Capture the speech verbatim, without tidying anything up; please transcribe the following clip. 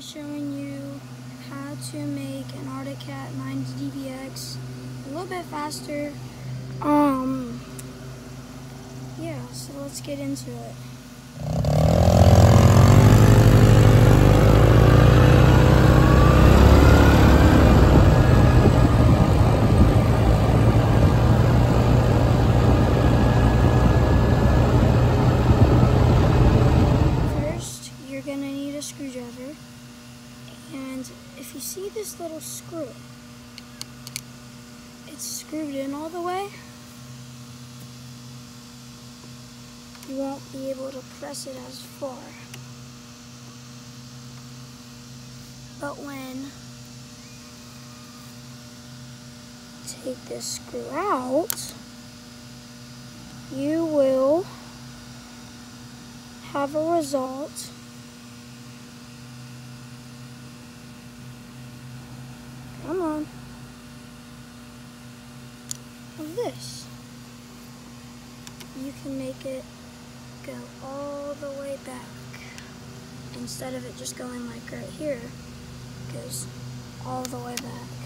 be showing you how to make an Arctic Cat minus D B X a little bit faster. Um, yeah, so let's get into it. Screwdriver, and if you see this little screw, it's screwed in all the way. You won't be able to press it as far, but when you take this screw out, you will have a result Come on. Of this. You can make it go all the way back. Instead of it just going like right here, it goes all the way back.